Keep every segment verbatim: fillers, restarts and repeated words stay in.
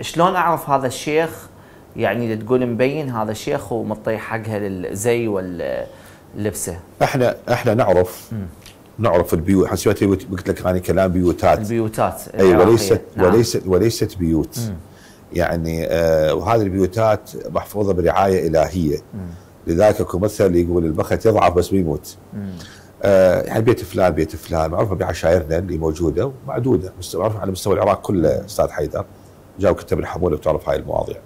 شلون اعرف هذا الشيخ يعني تقول مبين هذا الشيخ ومطي حقها للزي واللبسه؟ احنا احنا نعرف م. نعرف البيوت، حسيت قلت لك انا كلام بيوتات، البيوتات اي وليست نعم. وليست وليست بيوت م. يعني آه وهذه البيوتات محفوظه برعايه الهيه م. لذلك اكو مثل يقول البخت يضعف بس بيموت. آه يعني بيت فلان بيت فلان معروفه بعشائرنا اللي موجوده ومعدوده، معروفه على مستوى العراق كله. استاذ حيدر جاوا كتاب الحموله بتعرف هاي المواضيع.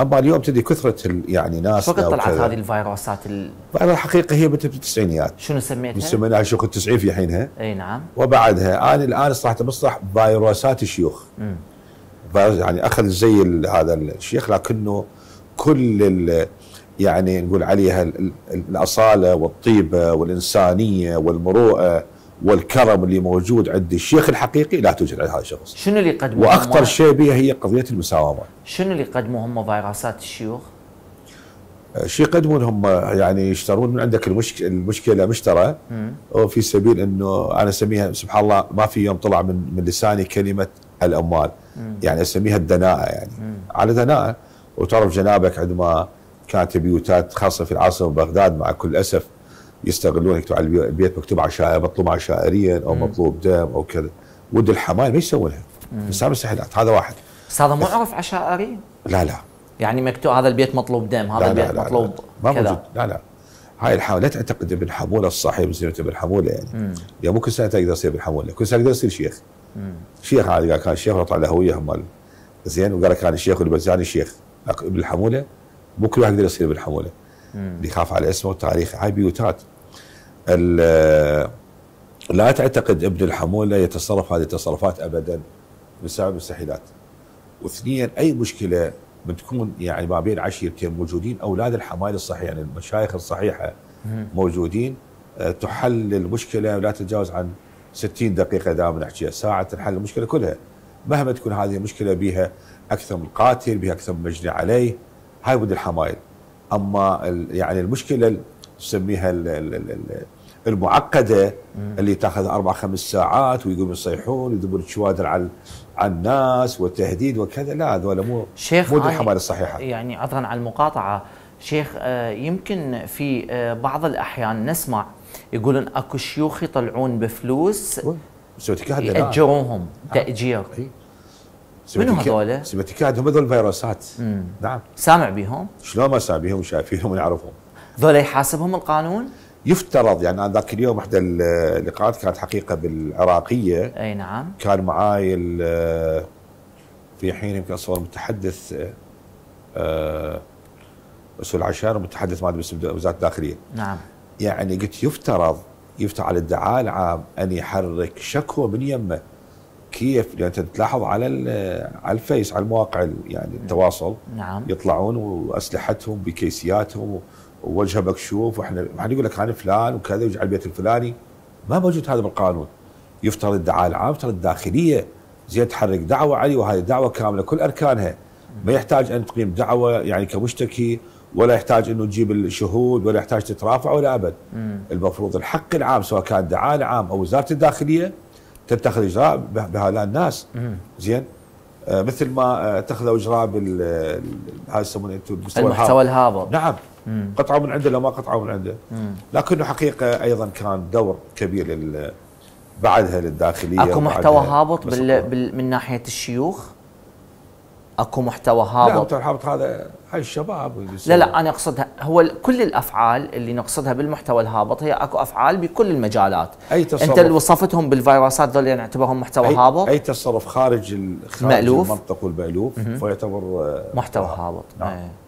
اما اليوم تدي كثره يعني ناس فقط طلعت هذه الفيروسات ال... الحقيقه هي بالتسعينيات. شنو سميتها؟ سميناها شيوخ التسعين في حينها. اي نعم. وبعدها انا الان صراحه بصح فيروسات الشيوخ. امم. يعني اخذ زي هذا الشيخ لكنه كل ال يعني نقول عليها الاصاله والطيبه والانسانيه والمروءه والكرم اللي موجود عند الشيخ الحقيقي لا توجد عند هذا الشخص. شنو اللي يقدموه؟ واخطر شيء بها هي قضيه المساومه. شنو اللي يقدموه هم فيروسات الشيوخ؟ شيء يقدمون هم يعني يشترون من عندك المشكله المشكله مشترى وفي سبيل انه انا اسميها سبحان الله ما في يوم طلع من من لساني كلمه الاموال مم. يعني اسميها الدناءه يعني مم. على دناءه. وتعرف جنابك عندما كانت بيوتات خاصه في العاصمه بغداد مع كل اسف يستغلون يكتبوا على البيت مكتوب عشائر مطلوب عشائريا او مم. مطلوب دم او كذا. ود الحمايل ما يسوونها بس مستحيلات. هذا واحد بس هذا مو عرف عشائري؟ لا لا يعني مكتوب هذا البيت مطلوب دم، هذا البيت مطلوب كذا. ما موجود. لا لا هاي الحموله لا تعتقد ابن حموله الصحيح مسميته ابن حموله يعني مم. يا مو كل سنه تقدر تصير ابن حموله، كل سنه تقدر تصير شيخ. مم. شيخ هذا كان شيخ وطلع له هويه مال زين وقال لك انا شيخ والبزاني شيخ، لكن ابن الحموله مو كل واحد يقدر يصير ابن حموله. اللي يخاف على اسمه وتاريخه. هاي بيوتات. لا تعتقد ابن الحموله يتصرف هذه التصرفات ابدا بسبب مستحيلات. واثنين اي مشكله بتكون يعني ما بين عشيرتين موجودين اولاد الحمايل الصحيح يعني المشايخ الصحيحه موجودين تحل المشكله ولا تتجاوز عن ستين دقيقه دائما نحكيها ساعه تنحل المشكله كلها. مهما تكون هذه المشكله بها اكثر من قاتل، بها اكثر من مجني عليه، هاي ود الحمايل. اما يعني المشكله نسميها المعقده اللي تاخذ اربع خمس ساعات ويقوم يصيحون ويذبون شوادر على على الناس والتهديد وكذا لا هذول مو مو الحمايه الصحيحه. يعني عذرا على المقاطعه شيخ آه يمكن في آه بعض الاحيان نسمع يقولون اكو شيوخ يطلعون بفلوس ياجروهم تاجير. منو هذول؟ سمتكات هم هذول فيروسات. نعم سامع بهم؟ شلون ما سامع بهم وشايفينهم ونعرفهم. ذولا يحاسبهم القانون؟ يفترض يعني انا ذاك اليوم احدى اللقاءات كانت حقيقه بالعراقيه. اي نعم. كان معاي في حين يمكن اصور متحدث مسؤول عشائر ومتحدث مال وزاره الداخليه. نعم. يعني قلت يفترض يفترض على الدعاء العام ان يحرك شكوى من يمه. كيف؟ لان تلاحظ على على الفيس على المواقع يعني التواصل نعم يطلعون واسلحتهم بكيسياتهم ووجهه مكشوف واحنا واحد يقول لك انا فلان وكذا وجعل البيت الفلاني. ما موجود هذا بالقانون. يفترض الدعاء العام يفترض الداخليه زين تحرك دعوه علي وهذه دعوه كامله كل اركانها. ما يحتاج ان تقيم دعوه يعني كمشتكي ولا يحتاج انه تجيب الشهود ولا يحتاج تترافع ولا ابد. مم. المفروض الحق العام سواء كان دعاء العام او وزاره الداخليه تتخذ اجراء بهؤلاء الناس. زين آه مثل ما آه اتخذوا اجراء بال هذا يسمونه انتم المستوى الهابط. المستوى الهابط نعم. مم. قطعوا من عنده لو ما قطعوا من عنده. مم. لكنه حقيقه ايضا كان دور كبير لل بعدها للداخليه. اكو محتوى هابط بال... بال... من ناحيه الشيوخ؟ اكو محتوى هابط؟ لا محتوى هابط هذا هاي الشباب. لا لا انا اقصدها هو كل الافعال اللي نقصدها بالمحتوى الهابط هي اكو افعال بكل المجالات. اي تصرف انت اللي وصفتهم بالفيروسات ذول يعني نعتبرهم محتوى أي هابط؟ اي تصرف خارج, خارج المنطق والمألوف فيعتبر محتوى هابط. نعم.